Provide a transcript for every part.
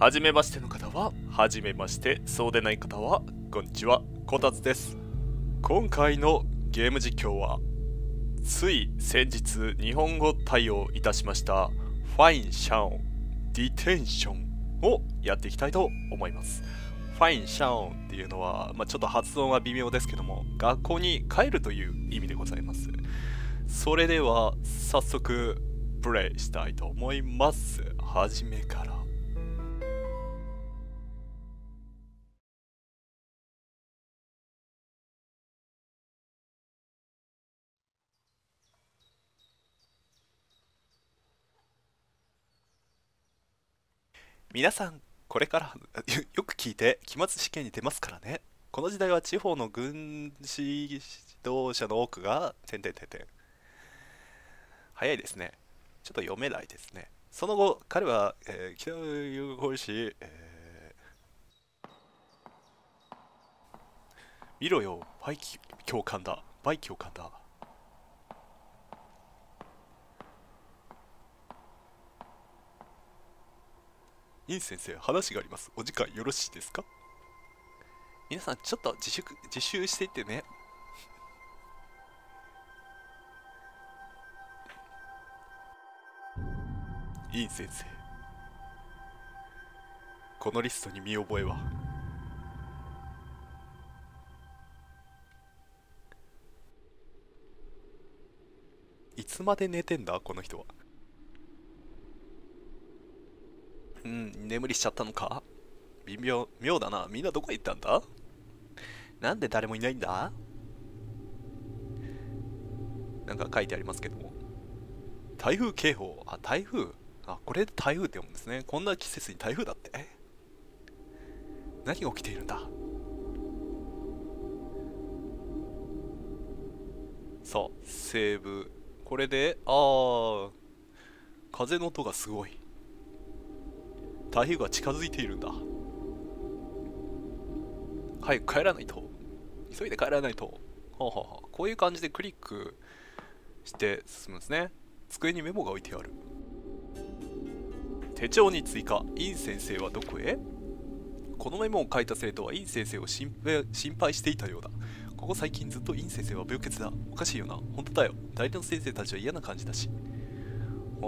はじめましての方ははじめまして、そうでない方はこんにちは、こたつです。今回のゲーム実況はつい先日日本語対応いたしましたファインシャオンDetentionをやっていきたいと思います。ファインシャオンっていうのは、ちょっと発音は微妙ですけども、学校に帰るという意味でございます。それでは早速プレイしたいと思います。はじめから。皆さん、これからよく聞いて、期末試験に出ますからね。この時代は地方の軍事指導者の多くが早いですね。ちょっと読めないですね。その後、彼は、北友好市、見ろよ、バイ教官だ。バイ教官だ。尹先生、話があります。お時間よろしいですか？皆さん、ちょっと自習していってね。尹先生、このリストに見覚えは？いつまで寝てんだ、この人は。眠りしちゃったのか？妙だな。みんなどこへ行ったんだ？なんで誰もいないんだ？なんか書いてありますけども、台風警報。あ、台風。あ、これ台風って読むんですね。こんな季節に台風だって。何が起きているんだ？さあ、セーブ。これで、風の音がすごい。台風が近づいているんだ。早く帰らないと。急いで帰らないと。こういう感じでクリックして進むんですね。机にメモが置いてある。手帳に追加。尹先生はどこへ？このメモを書いた生徒は尹先生を心配していたようだ。ここ最近ずっと尹先生は病欠だ。おかしいよな。本当だよ。代理の先生たちは嫌な感じだし。な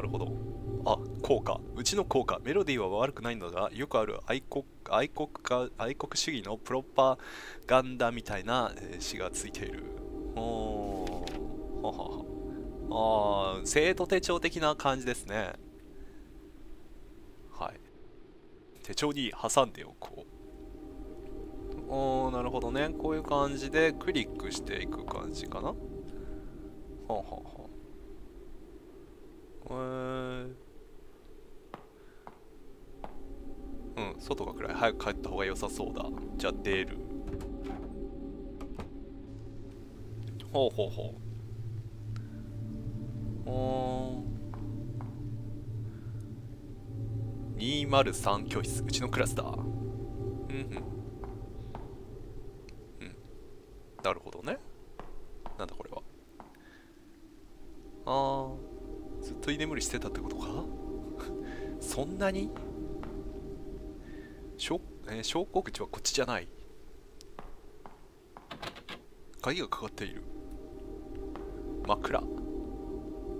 るほど。あ、効果。うちの効果。メロディーは悪くないのだが、よくある愛国主義のプロパガンダみたいな詩がついている。生徒手帳的な感じですね。はい。手帳に挟んでおこう。なるほどね。こういう感じでクリックしていく感じかな。外が暗い。早く帰った方が良さそうだ。じゃあ出る。203教室。うちのクラスだ。なるほどね。なんだこれは。ずっと居眠りしてたってことか？そんなに？昇降口はこっちじゃない。鍵がかかっている。真っ暗。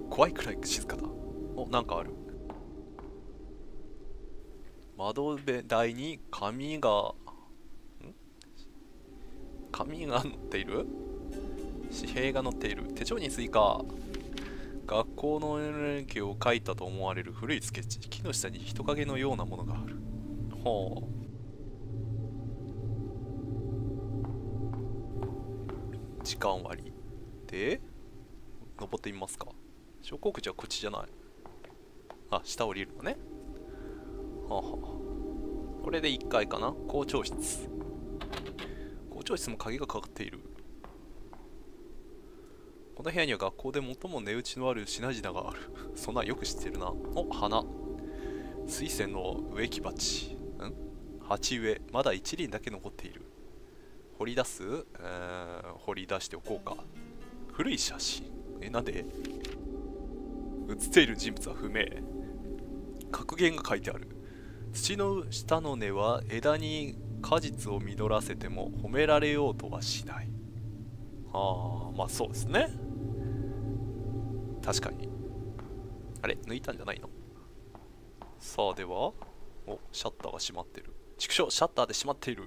怖いくらい静かだ。なんかある。窓辺台に紙が載っている。紙幣が載っている。手帳に追加。学校の連携を書いたと思われる古いスケッチ。木の下に人影のようなものがある。時間割で登ってみますか。昇降口はこっちじゃない。あ、下降りるのね。これで1階かな。校長室。校長室も鍵がかかっている。この部屋には学校で最も値打ちのある品々がある。そんなよく知ってるな。花。水仙の植木鉢。鉢植え。まだ一輪だけ残っている。掘り出す？掘り出しておこうか。古い写真。なんで？写っている人物は不明。格言が書いてある。土の下の根は枝に果実を実らせても褒められようとはしない。ああ、まあそうですね。確かに。あれ、抜いたんじゃないの？さあ、では、お、シャッターが閉まってる。ちくしょう、シャッターで閉まっている。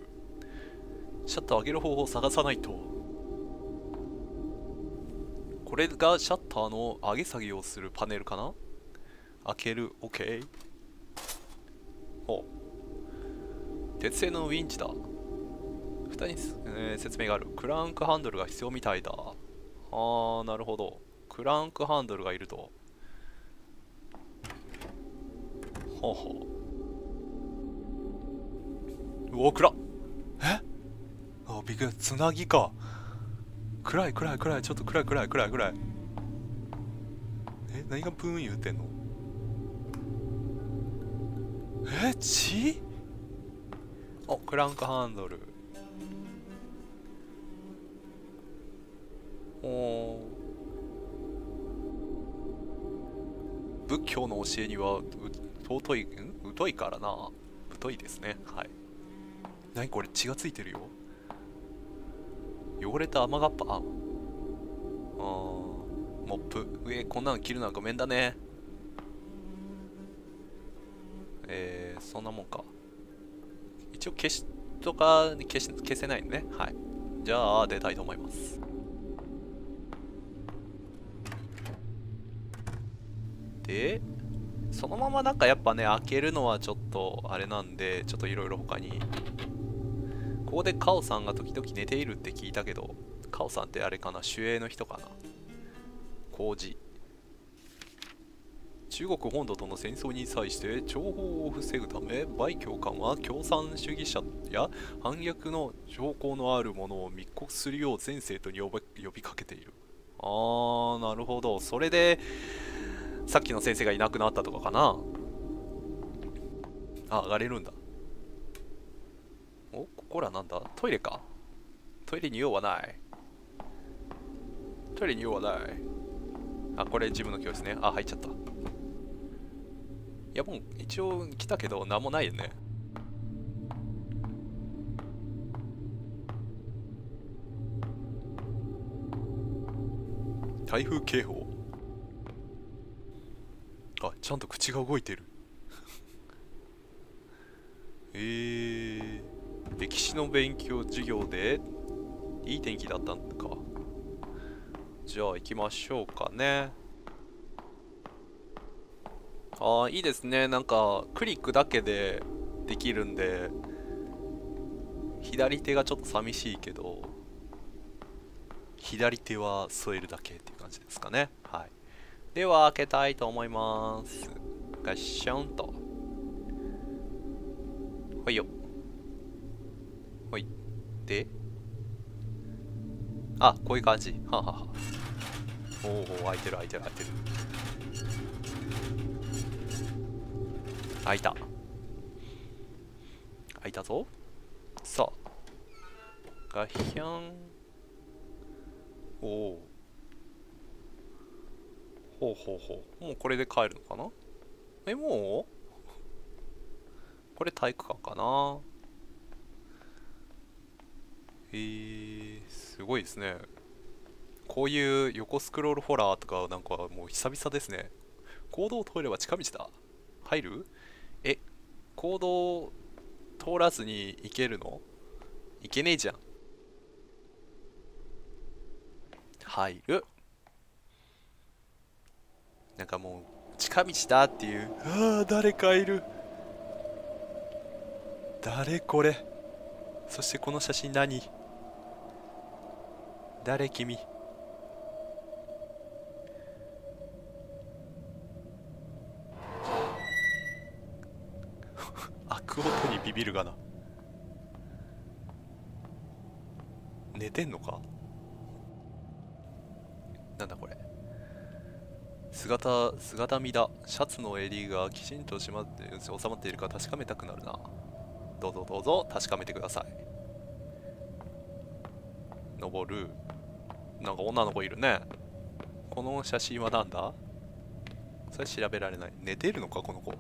シャッターを開ける方法を探さないと。これがシャッターの上げ下げをするパネルかな？開ける、OK。お、鉄製のウィンチだ。蓋に、説明がある。クランクハンドルが必要みたいだ。あー、なるほど。クランクハンドルがいると。ほうほう。うお、暗っ。え？あ、びっくり。つなぎか。暗い暗い暗い。ちょっと暗い暗い暗い暗い。え、何がプーン言うてんの？え、血？お、クランクハンドル。おー。仏教の教えには尊い、疎いからな。疎いですね。はい。何これ、血がついてるよ。汚れた雨がっぱ。ああ。モップ。こんなの切るのはごめんだね。そんなもんか。一応消しとか消せないんね。はい。じゃあ、出たいと思います。で、そのままなんかやっぱね、開けるのはちょっとあれなんで、ちょっといろいろ他に。ここでカオさんが時々寝ているって聞いたけど、カオさんってあれかな、守衛の人かな。麹。中国本土との戦争に際して情報を防ぐため、梅教官は共産主義者や反逆の兆候のあるものを密告するよう全生徒に呼びかけている。あー、なるほど。それで、さっきの先生がいなくなったとかかな。あ、上がれるんだ。お、ここらなんだ？トイレか。トイレに用はない。トイレに用はない。あ、これジムの教室ね。あ、入っちゃった。いや、もう一応来たけど、なんもないよね。台風警報。あ、ちゃんと口が動いてる。歴史の勉強授業でいい天気だったんか。じゃあ行きましょうかね。ああ、いいですね。なんかクリックだけでできるんで、左手がちょっと寂しいけど、左手は添えるだけっていう感じですかね。はい。では開けたいと思います。ガッシャンと。ほいよ。ほい。で。あ、こういう感じ。ははは。おお、開いてる開いてる開いてる。開いた。開いたぞ。さあ。ガッシャン。おお。ほうほうほう。もうこれで帰るのかな？え、もう？これ体育館かな？すごいですね。こういう横スクロールホラーとかなんかもう久々ですね。公道を通れば近道だ。入る？え、公道を通らずに行けるの？行けねえじゃん。入る。なんかもう近道だっていう。ああ、誰かいる。誰これ。そしてこの写真何？誰君。開く音にビビるがな。寝てんのか。なんだこれ。姿見だ。シャツの襟がきちんと収まっているか確かめたくなるな。どうぞどうぞ確かめてください。登る。なんか女の子いるね。この写真はなんだ？それ調べられない。寝てるのかこの子。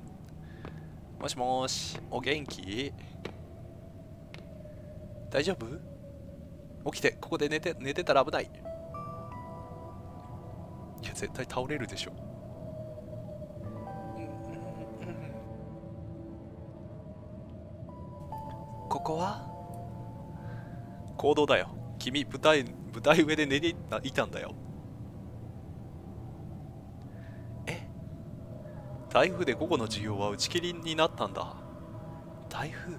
もしもーし、お元気？大丈夫？起きて、ここで寝てたら危ない。いや、絶対倒れるでしょ。ここは？行動だよ。君、舞台上で寝ていたんだよ。台風で午後の授業は打ち切りになったんだ。台風？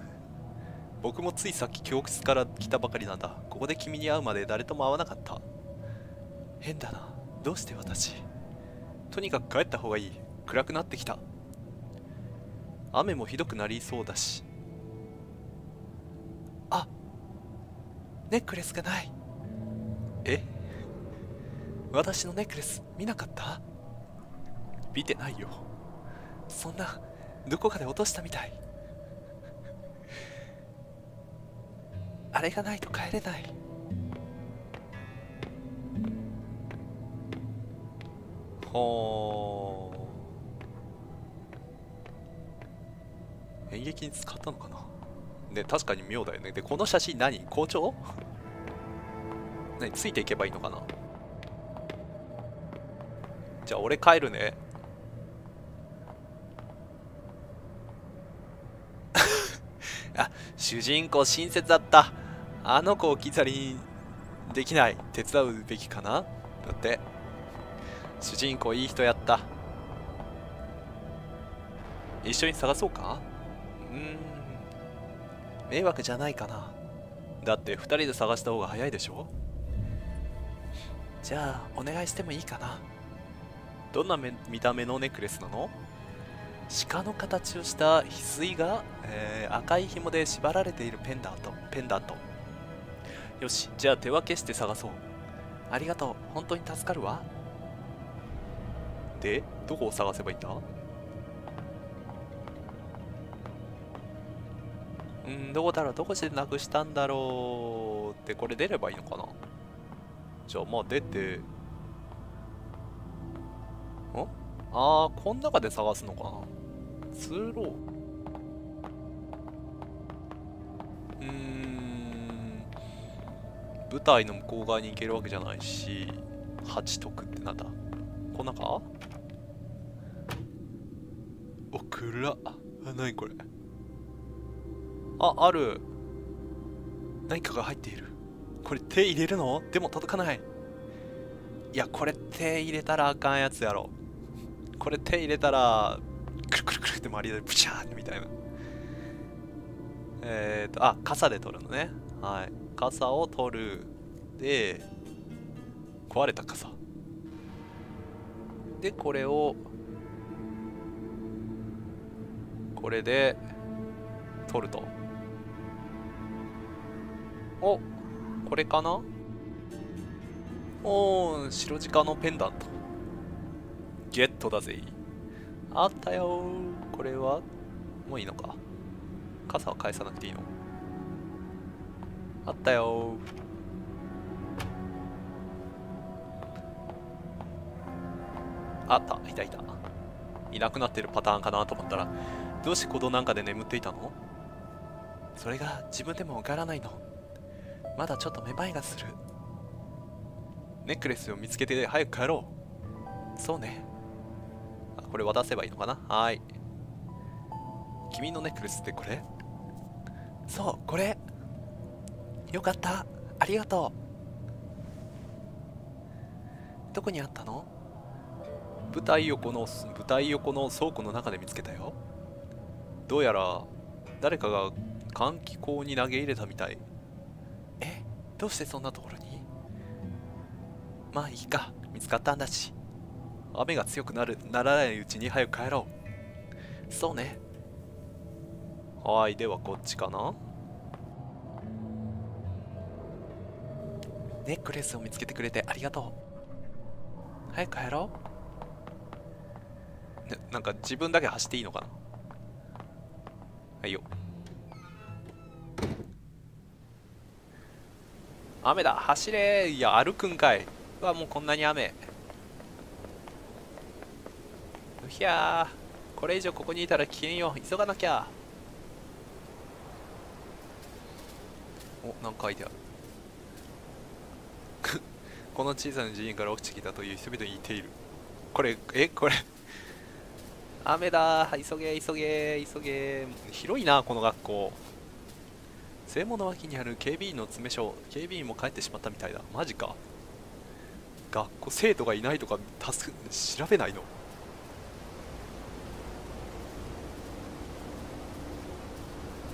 僕もついさっき教室から来たばかりなんだ。ここで君に会うまで誰とも会わなかった。変だな。どうして私？とにかく帰った方がいい。暗くなってきた。雨もひどくなりそうだし。あ、ネックレスがない。え？私のネックレス見なかった？見てないよ。そんな、どこかで落としたみたい。あれがないと帰れない。ほー、演劇に使ったのかな。ね、確かに妙だよね。で、この写真何？校長？何、ついていけばいいのかな。じゃあ俺帰るね。主人公親切だった。あの子を置き去りにできない。手伝うべきかな。だって主人公いい人やった。一緒に探そうか。迷惑じゃないかな。だって2人で探した方が早いでしょ。じゃあお願いしてもいいかな。どんな見た目のネックレスなの？鹿の形をした翡翠が、赤い紐で縛られているペンダント。よし、じゃあ手分けして探そう。ありがとう、本当に助かるわ。で、どこを探せばいいんだ？どこだろう。どこでなくしたんだろうって、これ出ればいいのかな。じゃあまあ出て、あー、こん中で探すのかな。通路。舞台の向こう側に行けるわけじゃないし、八徳ってなんだ。こん中？お、暗っ。なにこれ。あ、ある。何かが入っている。これ手入れるの？でも届かない。いや、これ手入れたらあかんやつやろ。これ手入れたらくるくるくるって周りでブシャーみたいな。あ、傘で取るのね。はい、傘を取る。で、壊れた傘で、これをこれで取ると。お、これかな。おー、白鹿のペンダントゲットだぜ。あったよ。これはもういいのか。傘は返さなくていいの。あったよ。あった、いたいた。いなくなってるパターンかなと思ったら、どうして鼓動なんかで眠っていたの？それが自分でもわからないの。まだちょっとめまいがする。ネックレスを見つけて早く帰ろう。そうね。これ渡せばいいのかな。はーい。君のネックレスってこれ？そう、これ。よかった、ありがとう。どこにあったの？舞台横の倉庫の中で見つけたよ。どうやら誰かが換気口に投げ入れたみたい。え、どうしてそんなところに？まあいいか、見つかったんだし。雨が強くならないうちに早く帰ろう。そうね。はい、ではこっちかな。ネックレスを見つけてくれてありがとう。早く帰ろう。なんか自分だけ走っていいのかな。はいよ。雨だ、走れ。いや、歩くんかい。うわ、もうこんなに雨。いやー、これ以上ここにいたら危険よ、急がなきゃ。お、なんか書いてあるこの小さな寺院から落ちてきたという人々に言っている。これ、これ雨だ、急げ急げ急げ。広いなこの学校。正門の脇にある警備員の詰め所。警備員も帰ってしまったみたいだ。マジか。学校生徒がいないとか調べないの。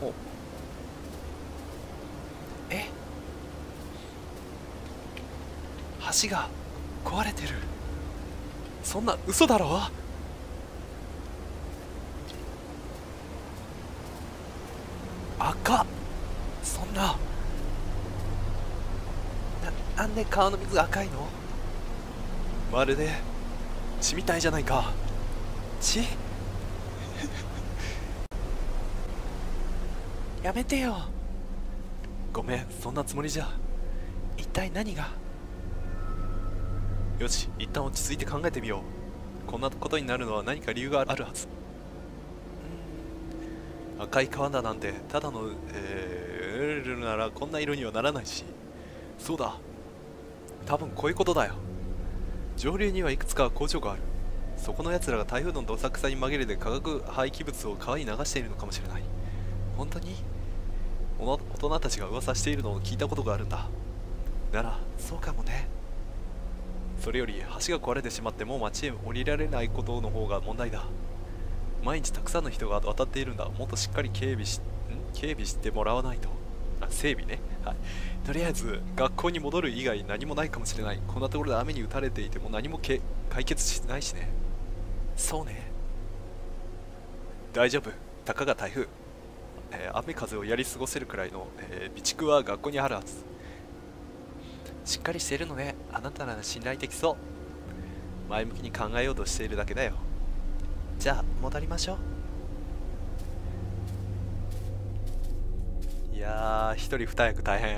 お、え、橋が壊れてる。そんな嘘だろ。赤っ、そんな、なんで川の水が赤いの。まるで血みたいじゃないか。血やめてよ。ごめん、そんなつもりじゃ。一体何が。よし、一旦落ち着いて考えてみよう。こんなことになるのは何か理由があるはず。赤い川だなんてただのルルならこんな色にはならないし。そうだ、多分こういうことだよ。上流にはいくつか工場がある。そこのやつらが台風のどさくさに紛れて化学廃棄物を川に流しているのかもしれない。本当に大人たちが噂しているのを聞いたことがあるんだ。ならそうかもね。それより橋が壊れてしまってもう町へ降りられないことの方が問題だ。毎日たくさんの人が渡っているんだ。もっとしっかり警備してもらわないと。あ、整備ね、はい。とりあえず学校に戻る以外何もないかもしれない。こんなところで雨に打たれていても何も解決しないしね。そうね、大丈夫。たかが台風、雨風をやり過ごせるくらいの、備蓄は学校にあるはず。しっかりしているのね。あなたなら信頼できそう。前向きに考えようとしているだけだよ。じゃあ戻りましょう。いやー、一人二役大変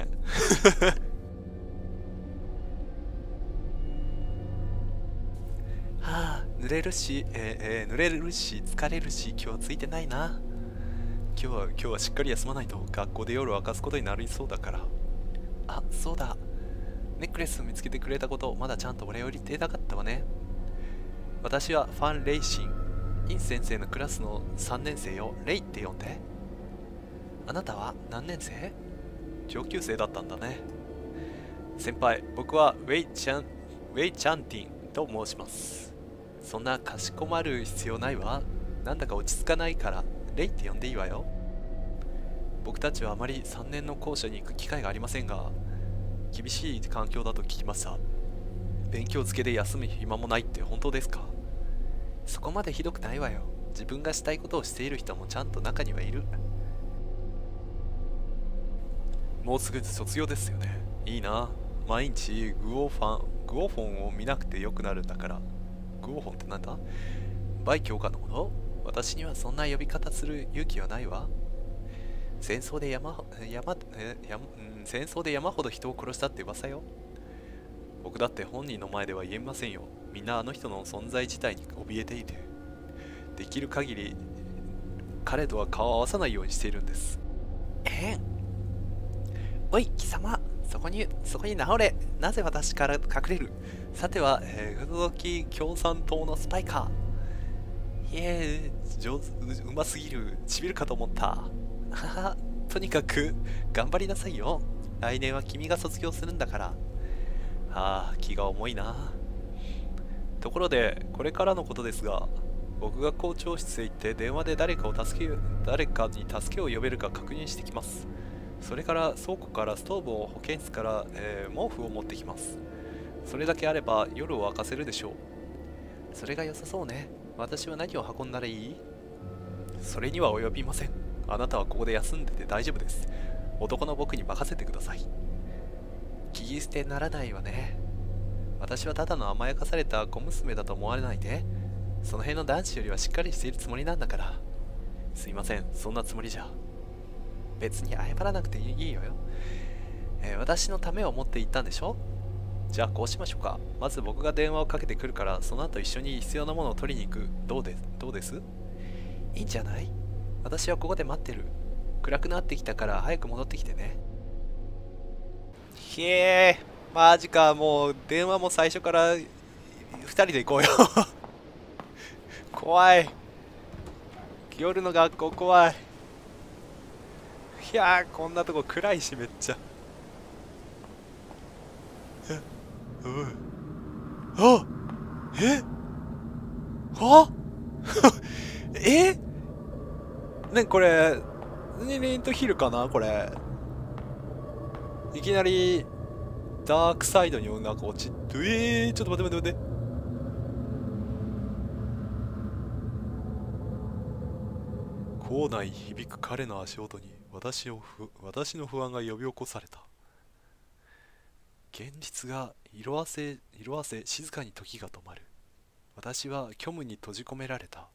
はあ、濡れるし、濡れるし疲れるし、今日ついてないな。今日はしっかり休まないと学校で夜を明かすことになりそうだから。あ、そうだ、ネックレスを見つけてくれたこと、まだちゃんとお礼を言ってなかったわね。私はファン・レイシン、イン先生のクラスの3年生よ。レイって呼んで。あなたは何年生？上級生だったんだね。先輩、僕はウェイ・チャンティンと申します。そんなかしこまる必要ないわ。なんだか落ち着かないからレイって呼んでいいわよ。僕たちはあまり3年の校舎に行く機会がありませんが、厳しい環境だと聞きました。勉強漬けで休む暇もないって本当ですか？そこまでひどくないわよ。自分がしたいことをしている人もちゃんと中にはいる。もうすぐ卒業ですよね。いいな、毎日グオフォンを見なくてよくなるんだから。グオフォンってなんだ？売教科のもの？私にはそんな呼び方する勇気はないわ。戦争で山ほど人を殺したって噂よ。僕だって本人の前では言えませんよ。みんなあの人の存在自体に怯えていて、できる限り彼とは顔を合わさないようにしているんです。おい貴様、そこに直れ。なぜ私から隠れる。さては不届き共産党のスパイか。いえ、うますぎる。ちびるかと思った。とにかく頑張りなさいよ。来年は君が卒業するんだから。ああ、気が重いな。ところでこれからのことですが、僕が校長室へ行って電話で誰かに助けを呼べるか確認してきます。それから倉庫からストーブを、保健室から、毛布を持ってきます。それだけあれば夜を明かせるでしょう。それが良さそうね。私は何を運んだらいい？それには及びません。あなたはここで休んでて大丈夫です。男の僕に任せてください。聞き捨てならないわね。私はただの甘やかされた小娘だと思われないで。その辺の男子よりはしっかりしているつもりなんだから。すいません、そんなつもりじゃ。別に謝らなくていいよ。私のためを思って言ったんでしょ。じゃあこうしましょうか。まず僕が電話をかけてくるから、その後一緒に必要なものを取りに行く。どうです？いいんじゃない？私はここで待ってる。暗くなってきたから早く戻ってきてね。ひえー、マジか。もう電話も最初から2人で行こうよ怖い。夜の学校怖い。いやー、こんなとこ暗いしめっちゃあえはえね、これレイントヒルかなこれ。いきなりダークサイドに女が落ちて、ちょっと待って待って待って。校内響く彼の足音に私の不安が呼び起こされた。現実が色あせ静かに時が止まる。私は虚無に閉じ込められた。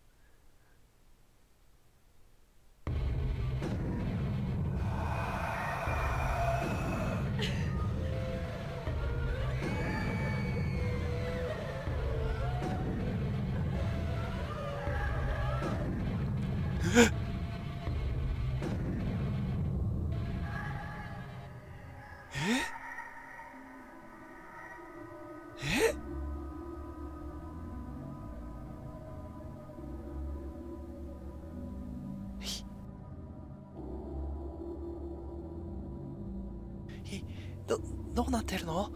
どうなってるの？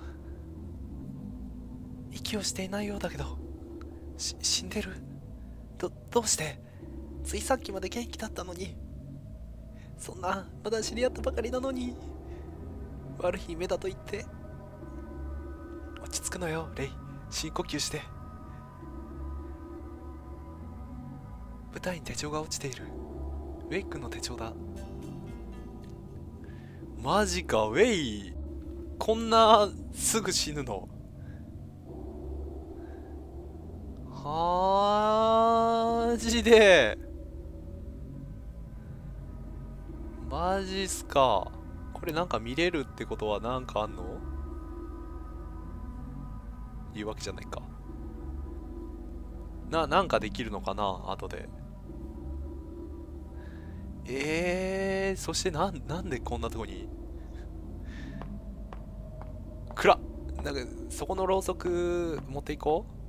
息をしていないようだけど、死んでる？どうして？ついさっきまで元気だったのに。そんな、まだ知り合ったばかりなのに。悪い夢だと言って。落ち着くのよ、レイ。深呼吸して。舞台に手帳が落ちている。ウェイ君の手帳だ。マジか、ウェイ。こんなすぐ死ぬの？マジでマジっすか。これなんか見れるってことはなんかあんの？いうわけじゃないかな。なんかできるのかな後で。そしてなんでこんなとこに暗っ。なんかそこのろうそく持っていこう。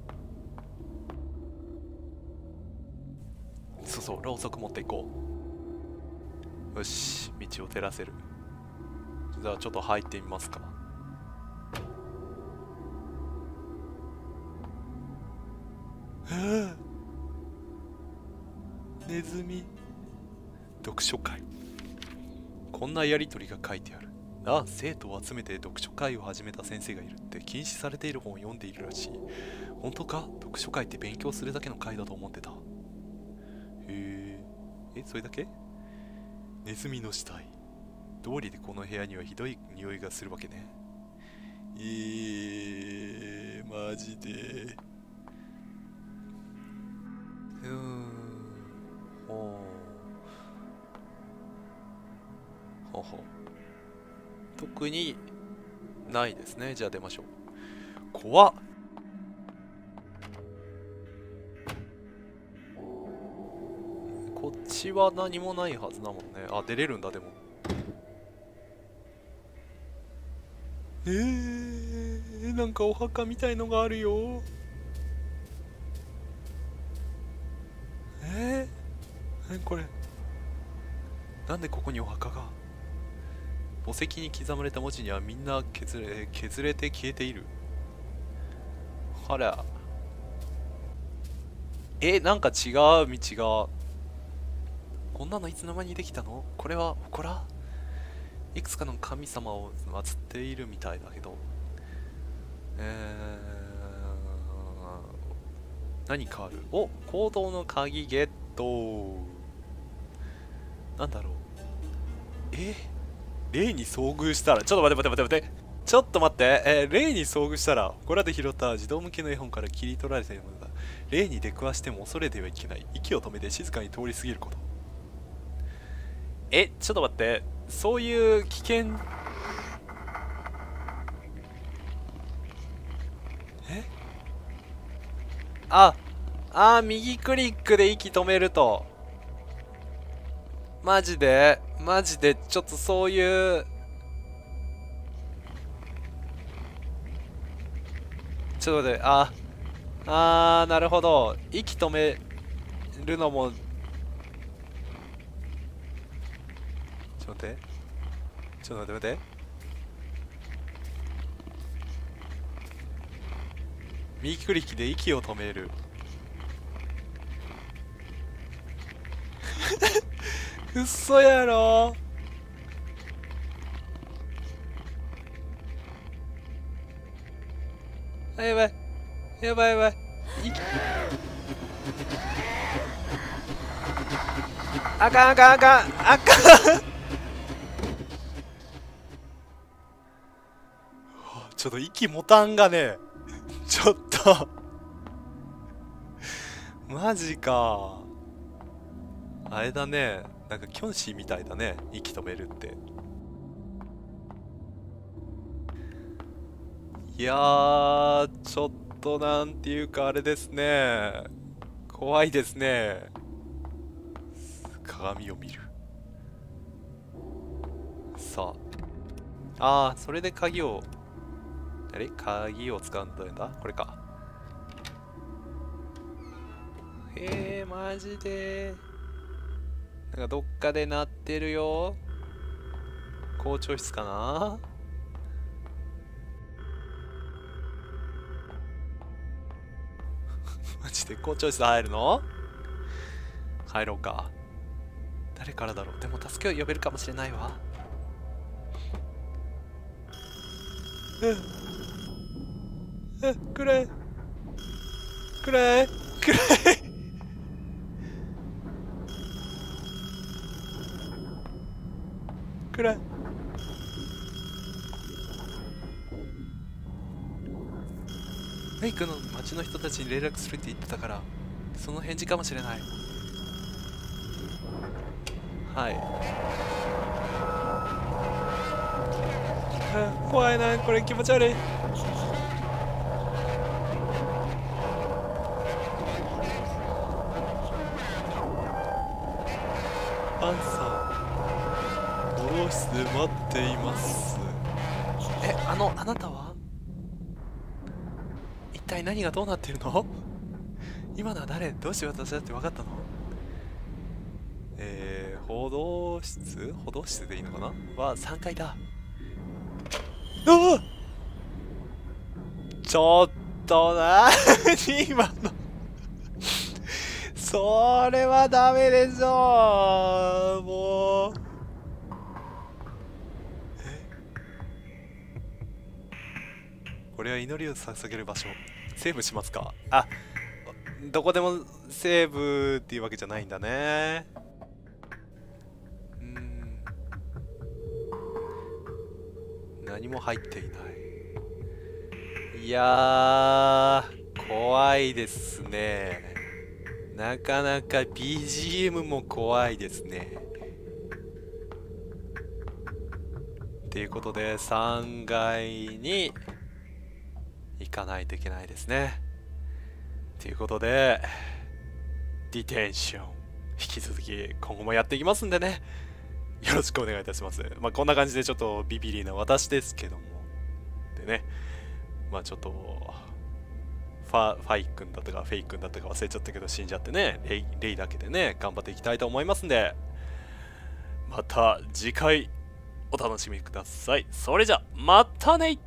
そうそうろうそく持っていこう。よし、道を照らせる。じゃあちょっと入ってみますか。ネズミ読書会。こんなやり取りが書いてある。あ、生徒を集めて読書会を始めた先生がいるって。禁止されている本を読んでいるらしい。本当か？読書会って勉強するだけの会だと思ってた。へえ。え、それだけ？ネズミの死体。どうりでこの部屋にはひどい匂いがするわけね。マジで。ほほ。特にないですね。じゃあ出ましょう。怖っ。こっちは何もないはずだもんね。あ、出れるんだでも。なんかお墓みたいのがあるよ。何これ。なんでここにお墓が。墓石に刻まれた文字にはみんな削れて消えている。あら。なんか違う道が。こんなのいつの間にできたの？これは祠？いくつかの神様を祀っているみたいだけど。何かある。お、行動の鍵ゲット。なんだろう。霊に遭遇したら、ちょっと待って、ちょっと待って、霊に遭遇したら、これで拾った児童向けの絵本から切り取られているものだ。霊に出くわしても恐れてはいけない。息を止めて静かに通り過ぎること。ちょっと待って、そういう危険。右クリックで息止めると、マジでちょっとそういうちょっと待って、なるほど、息止めるのもちょっと待って待って右クリックで息を止めるうっそやろ。あ、やばい息あかんちょっと息持たんがねちょっとマジか。あれだね、なんかキョンシーみたいだね、息止めるって。いやー、ちょっとなんていうかあれですね、怖いですね。鏡を見る。さあ、それで鍵を鍵を使うんだ、これか。マジでなんかどっかで鳴ってるよ。校長室かな。マジで校長室入るの？入ろうか。誰からだろう。でも助けを呼べるかもしれないわ。暗い暗い。メイクの町の人たちに連絡するって言ってたから、その返事かもしれない。怖いな、これ気持ち悪い。パンさん、ドロー室で待っています。あなたは一体何がどうなってるの？今のは誰？どうして私だって分かったの？歩道室でいいのかな、は3階だ。ちょっとな今のそれはダメでしょう。もうこれは祈りを捧げる場所。セーブしますか。どこでもセーブっていうわけじゃないんだね。何も入っていない。いやー、怖いですね。なかなか BGM も怖いですね。っていうことで3階に行かないといけないですね。っていうことでDetention、引き続き今後もやっていきますんでね、よろしくお願いいたします。こんな感じでちょっとビビリな私ですけども。でね、ちょっと、フェイ君だったか忘れちゃったけど死んじゃってね、レイだけでね、頑張っていきたいと思いますんで、また次回お楽しみください。それじゃ、またね。